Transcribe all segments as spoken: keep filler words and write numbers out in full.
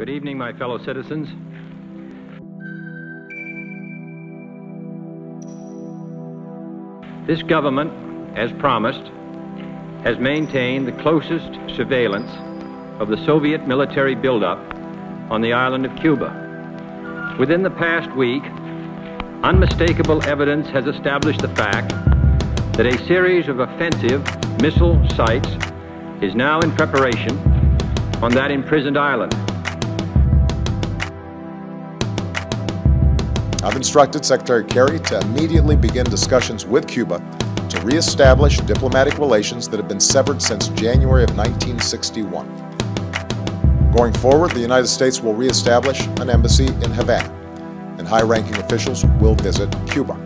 Good evening, my fellow citizens. This government, as promised, has maintained the closest surveillance of the Soviet military buildup on the island of Cuba. Within the past week, unmistakable evidence has established the fact that a series of offensive missile sites is now in preparation on that imprisoned island. I've instructed Secretary Kerry to immediately begin discussions with Cuba to reestablish diplomatic relations that have been severed since January of nineteen sixty-one. Going forward, the United States will reestablish an embassy in Havana, and high-ranking officials will visit Cuba.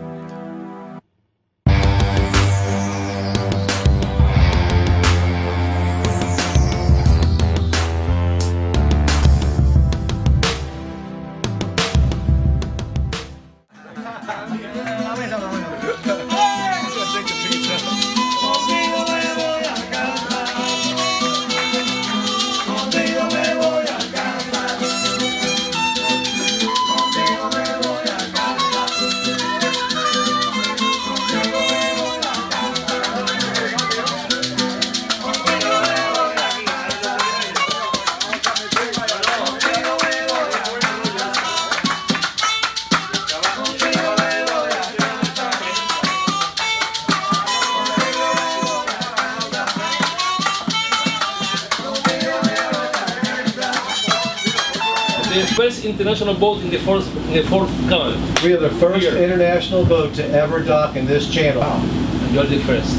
The first international boat in the fourth, in the fourth canal. We are the first Here. international boat to ever dock in this channel. Wow. And you're the first.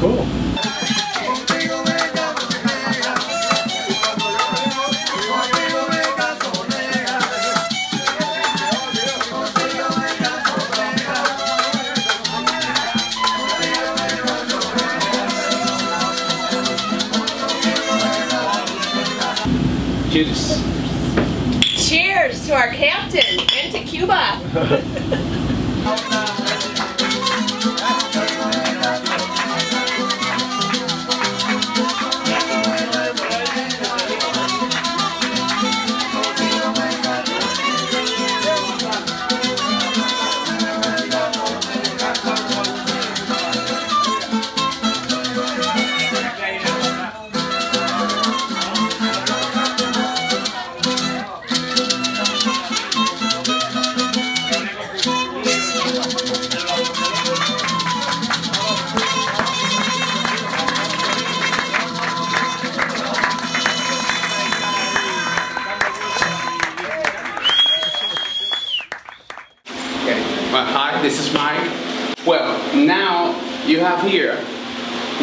Cool. Cheers. Cheers to our captain and to Cuba. Hi, this is Mike. Well, now you have here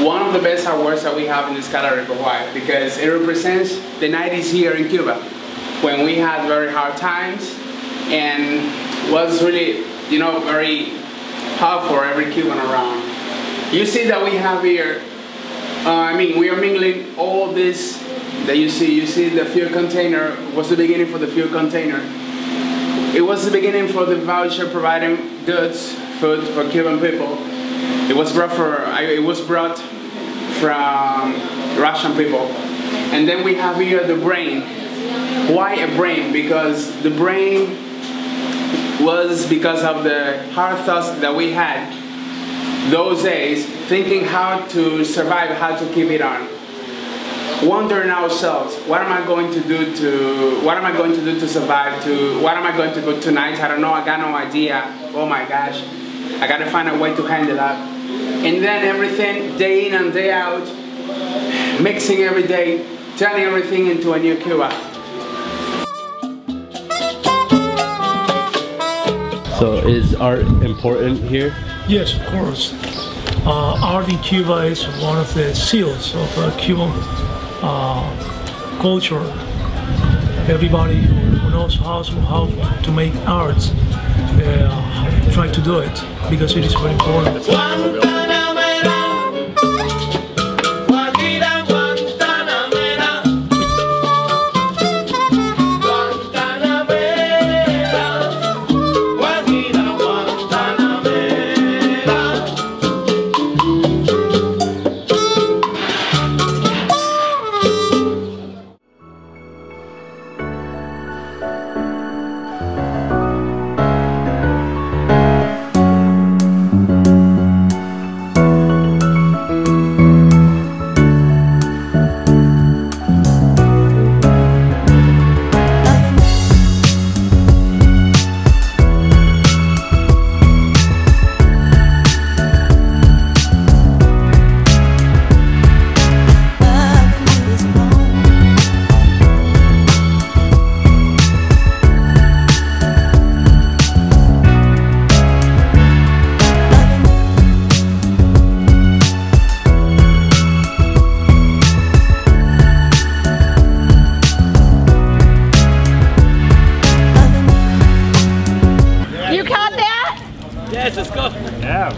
one of the best awards that we have in this category. Why? Because it represents the nineties here in Cuba, when we had very hard times and was really, you know, very hard for every Cuban around. You see that we have here, uh, I mean, we are mingling all this that you see. You see the fuel container was the beginning for the fuel container. It was the beginning for the voucher providing goods, food for Cuban people. It was brought for, it was brought from Russian people. And then we have here the brain. Why a brain? Because the brain was because of the hard thoughts that we had those days, thinking how to survive, how to keep it on. Wondering ourselves, what am I going to do to, what am I going to do to survive, to, what am I going to do tonight, I don't know, I got no idea, oh my gosh, I gotta find a way to handle that. And then everything, day in and day out, mixing every day, turning everything into a new Cuba. So is art important here? Yes, of course. Uh, art in Cuba is one of the seals of uh, Cuban Uh, culture. Everybody who knows how to, how to make art uh, try to do it, because it is very important.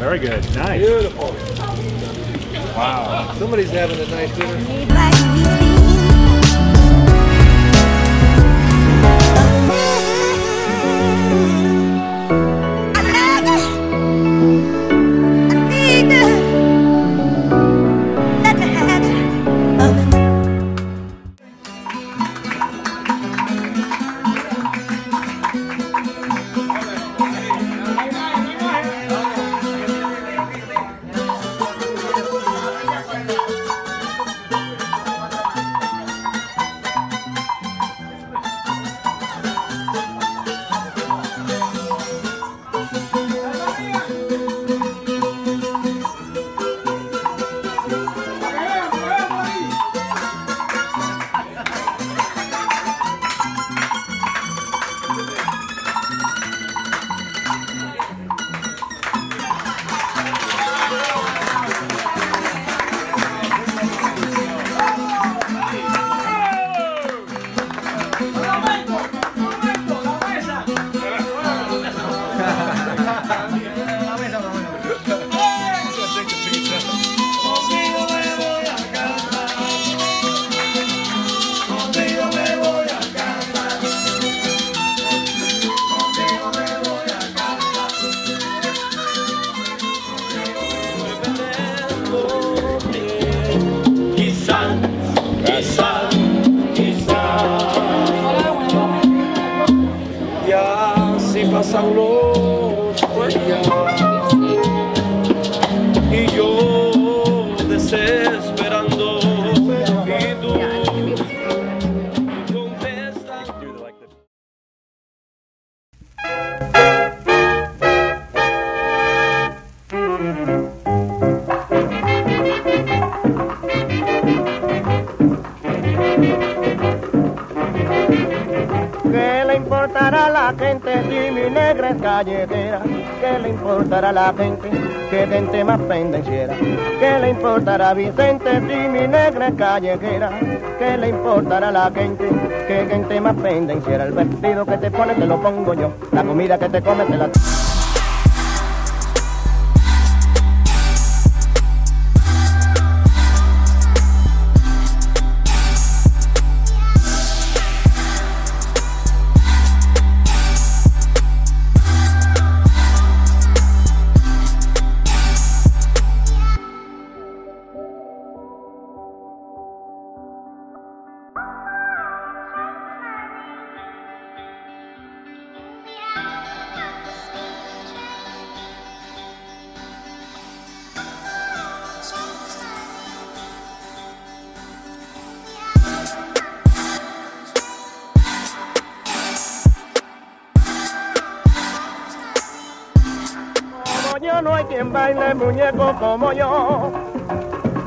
Very good. Nice. Beautiful. Wow. Somebody's having a nice dinner. ¿Qué le importará a la gente? ¿Qué gente más pendenciera? ¿Qué le importará a Vicente si mi negra es callejera? ¿Qué le importará a la gente? ¿Qué gente más pendenciera? El vestido que te pones te lo pongo yo, la comida que te comes te la... No hay quien baile el muñeco como yo.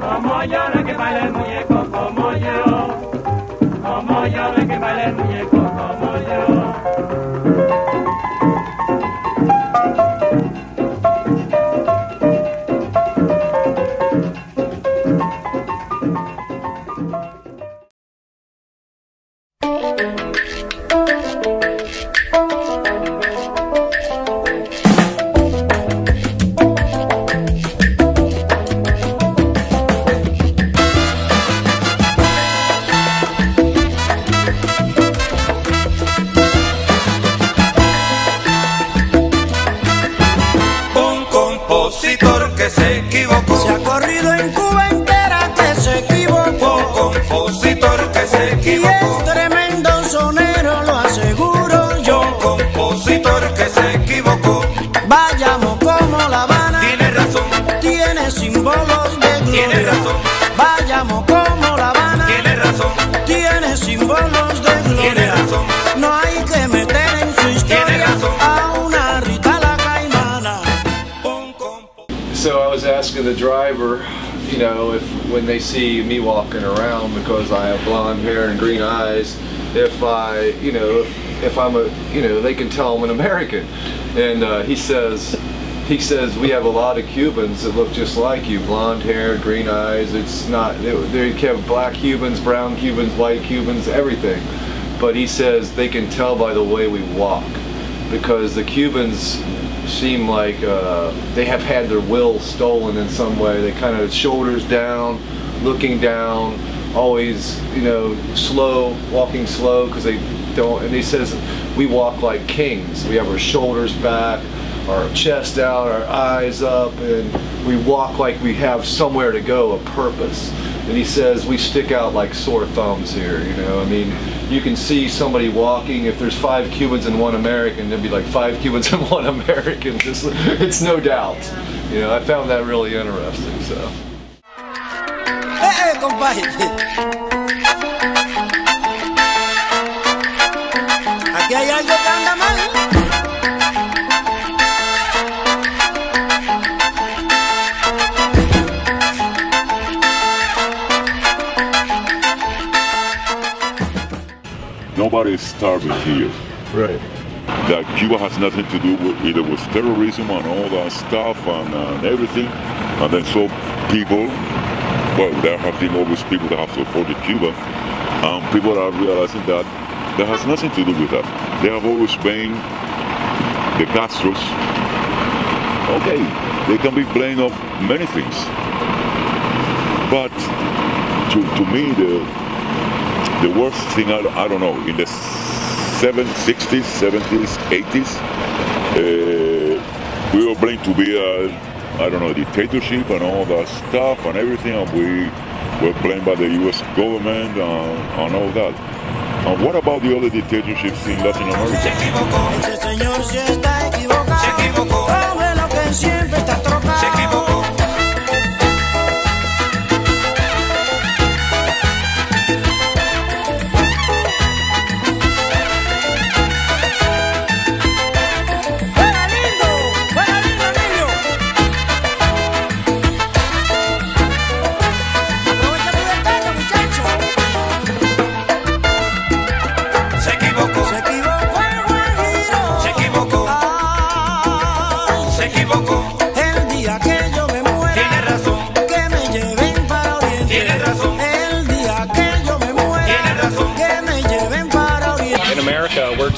Como yo, no hay quien baile el muñeco como yo. Como yo, no hay quien baile el muñeco como the driver, you know, if when they see me walking around because I have blonde hair and green eyes, if I, you know, if, if I'm a, you know, they can tell I'm an American. And uh, he says, he says, we have a lot of Cubans that look just like you, blonde hair, green eyes. It's not, they, they have black Cubans, brown Cubans, white Cubans, everything. But he says they can tell by the way we walk because the Cubans seem like uh, they have had their will stolen in some way. They kind of shoulders down, looking down, always, you know, slow, walking slow, because they don't, and he says, we walk like kings. We have our shoulders back, our chest out, our eyes up, and we walk like we have somewhere to go, a purpose. And he says, we stick out like sore thumbs here, you know. I mean, you can see somebody walking. If there's five Cubans and one American, there'd be like five Cubans and one American. It's, it's no doubt. You know, I found that really interesting, so. Hey, hey, compadre. Aquí hay algo que anda mal. Nobody is starving here. Right. That Cuba has nothing to do with either with terrorism and all that stuff and, uh, and everything. And then so people, well, there have been always people that have supported Cuba. And people are realizing that that has nothing to do with that. They have always been the Castros. Okay, they can be blamed of many things. But to, to me, the The worst thing, I, I don't know, in the sixties, seventies, eighties, uh, we were blamed to be a, I don't know, dictatorship and all that stuff and everything, and we were blamed by the U S government and, and all that. And what about the other dictatorships in Latin America?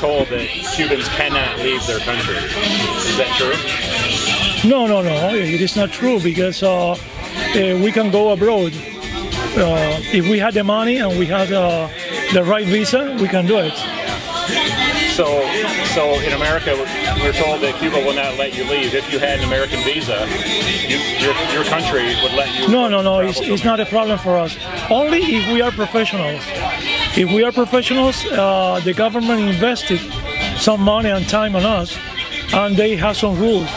Told that Cubans cannot leave their country. Is that true? No, no, no. It is not true because uh, uh, we can go abroad. Uh, if we had the money and we had uh, the right visa, we can do it. So, so in America, we're told that Cuba will not let you leave. If you had an American visa, you, your, your country would let you. No, no, no. It's, it's not a problem for us. Only if we are professionals. If we are professionals, uh, the government invested some money and time on us, and they have some rules.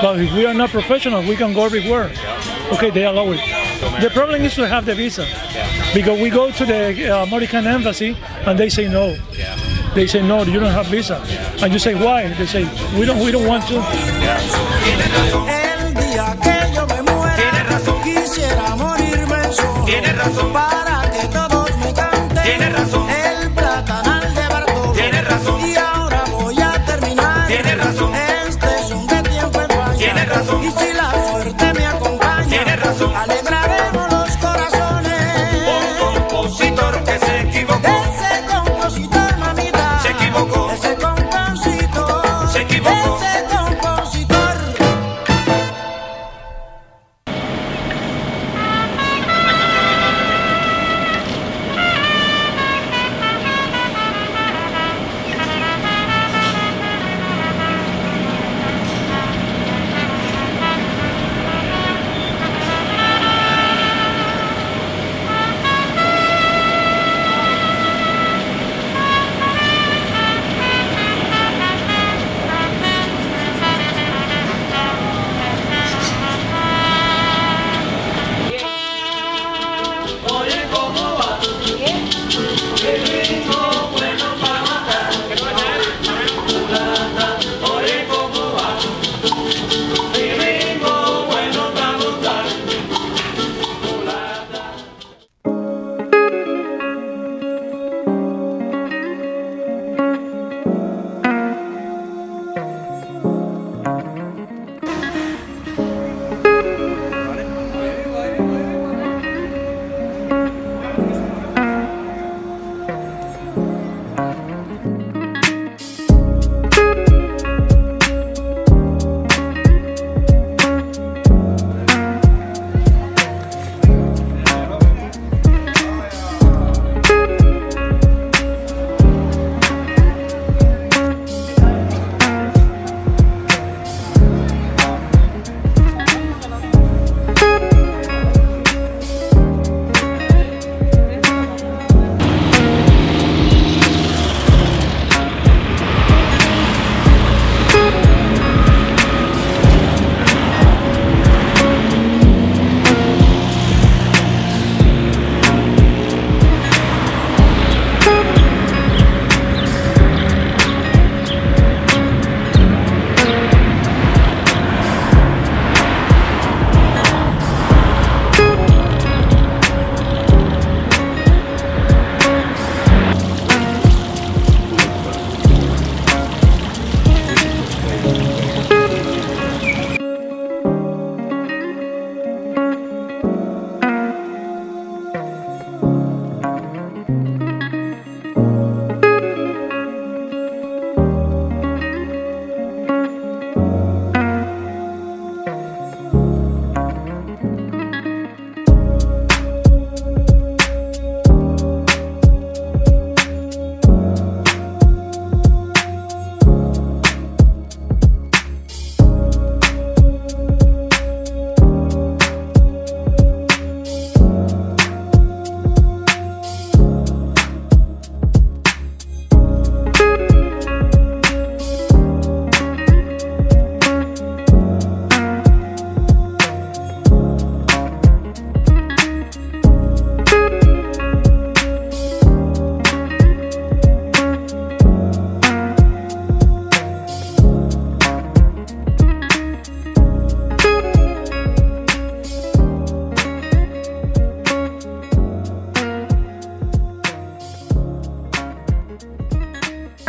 But if we are not professionals, we can go everywhere. Okay, they allow it. The problem is to have the visa, because we go to the American embassy and they say no. They say no, you don't have visa, and you say why? They say we don't, we don't want to. Tiene razón. El platanal de Bartó. Tiene razón. Y ahora voy a terminar. Tiene razón. Este es un de tiempo en España. Tiene razón. Y si la suerte me acompaña. Tiene razón. Alegraremos los corazones. Un compositor que se equivocó. Ese compositor, mamita. Se equivocó. Ese compositor. Se equivocó. Ese compositor.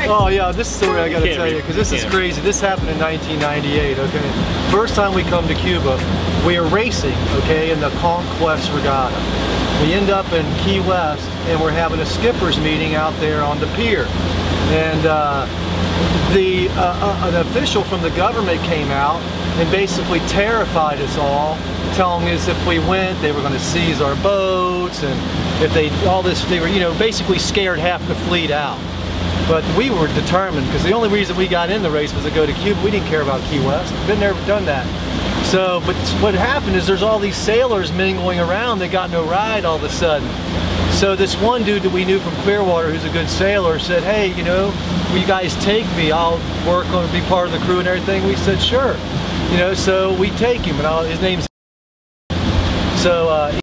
story. Oh yeah, this story I gotta tell you, because this is crazy. This happened in nineteen ninety-eight, okay? First time we come to Cuba, we are racing, okay, in the Conquest Regatta. We end up in Key West, and we're having a skipper's meeting out there on the pier. And uh, the, uh, an official from the government came out and basically terrified us all, telling us if we went, they were going to seize our boats, and if they, all this, they were, you know, basically scared half the fleet out. But we were determined, because the only reason we got in the race was to go to Cuba. We didn't care about Key West. Been there, done that. So, but what happened is there's all these sailors mingling around. They got no ride all of a sudden. So this one dude that we knew from Clearwater, who's a good sailor, said, "Hey, you know, will you guys take me? I'll work on, be part of the crew and everything." We said, "Sure." You know, so we take him, and all, his name's. So uh,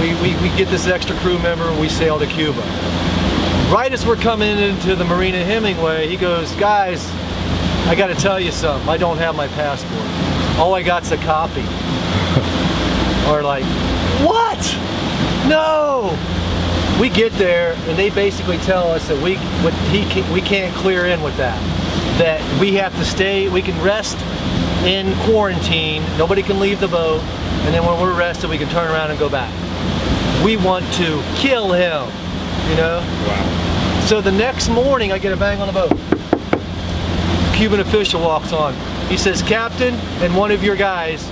we, we we get this extra crew member. We sail to Cuba. Right as we're coming into the Marina Hemingway, he goes, "Guys, I got to tell you something. I don't have my passport. All I got's a copy." Or like, what? No. We get there, and they basically tell us that we with, he can, we can't clear in with that. That we have to stay, we can rest in quarantine, nobody can leave the boat, and then when we're rested we can turn around and go back. We want to kill him, you know? Wow. So the next morning I get a bang on the boat. Cuban official walks on. He says, "Captain and one of your guys,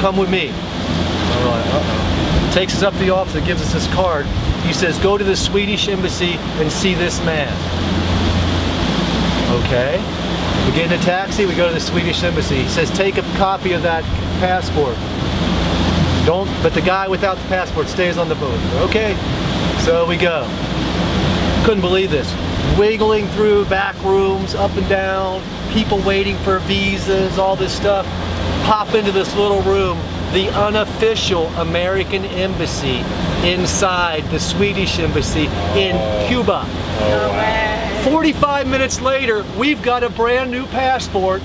come with me." All right, uh-oh. Takes us up the officer, gives us his card. He says, "Go to the Swedish Embassy and see this man." Okay. We get in a taxi, we go to the Swedish Embassy. He says, "Take a copy of that passport. Don't, but the guy without the passport stays on the boat." Okay, so we go. Couldn't believe this. Wiggling through back rooms, up and down, people waiting for visas, all this stuff. Pop into this little room, the unofficial American embassy inside the Swedish Embassy in Cuba. No way. forty-five minutes later, we've got a brand new passport,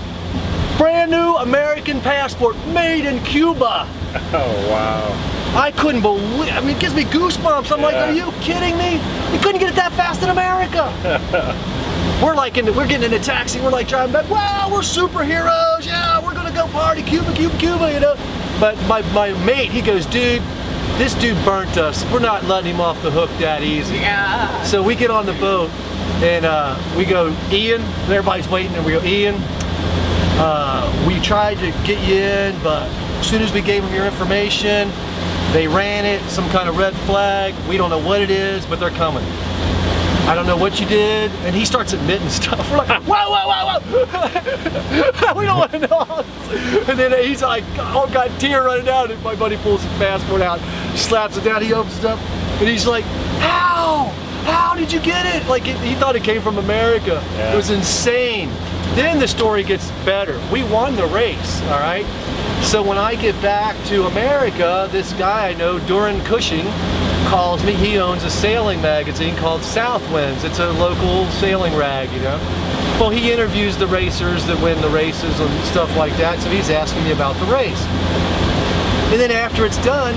brand new American passport made in Cuba. Oh, wow. I couldn't believe, I mean, it gives me goosebumps. I'm yeah. like, are you kidding me? You couldn't get it that fast in America. We're like, in the, we're getting in a taxi, we're like driving back, wow, we're superheroes, yeah, we're gonna go party, Cuba, Cuba, Cuba, you know. But my, my mate, he goes, "Dude, this dude burnt us. We're not letting him off the hook that easy." Yeah. So we get on the boat, and uh, we go, "Ian," and everybody's waiting, and we go, "Ian, uh, we tried to get you in, but as soon as we gave them your information, they ran it, some kind of red flag. We don't know what it is, but they're coming. I don't know what you did." And he starts admitting stuff. We're like, whoa, whoa, whoa, whoa. We don't want to know. And then he's like, oh, God, tear running down. And my buddy pulls his passport out, slaps it down, he opens it up, and he's like, how? How did you get it? Like, it, he thought it came from America. Yeah. It was insane. Then the story gets better. We won the race, all right? So when I get back to America, this guy I know, Duran Cushing, calls me. He owns a sailing magazine called South Winds. It's a local sailing rag, you know. Well, he interviews the racers that win the races and stuff like that, so he's asking me about the race. And then after it's done,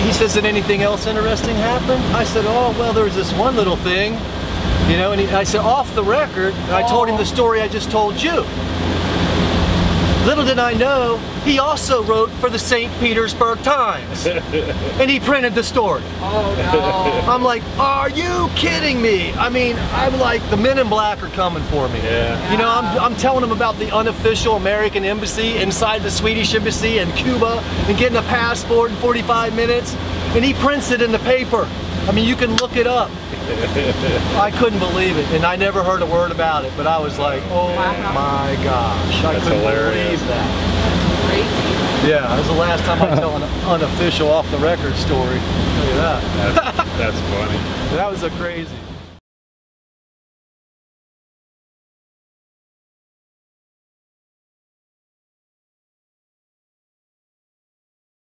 he says, "Did anything else interesting happen?" I said, "Oh, well, there was this one little thing, you know." And he, I said, "Off the record," and I told him the story I just told you. Little did I know, he also wrote for the Saint Petersburg Times, and he printed the story. Oh no! I'm like, are you kidding me? I mean, I'm like, the men in black are coming for me. Yeah. You know, I'm, I'm telling them about the unofficial American embassy inside the Swedish embassy in Cuba, and getting a passport in forty-five minutes, and he prints it in the paper. I mean, you can look it up. I couldn't believe it, and I never heard a word about it, but I was like, oh my gosh, I That's couldn't hilarious. believe that. That's crazy. Yeah, that was the last time I tell an unofficial off the record story. Look at that. That's, that's funny. That was a crazy.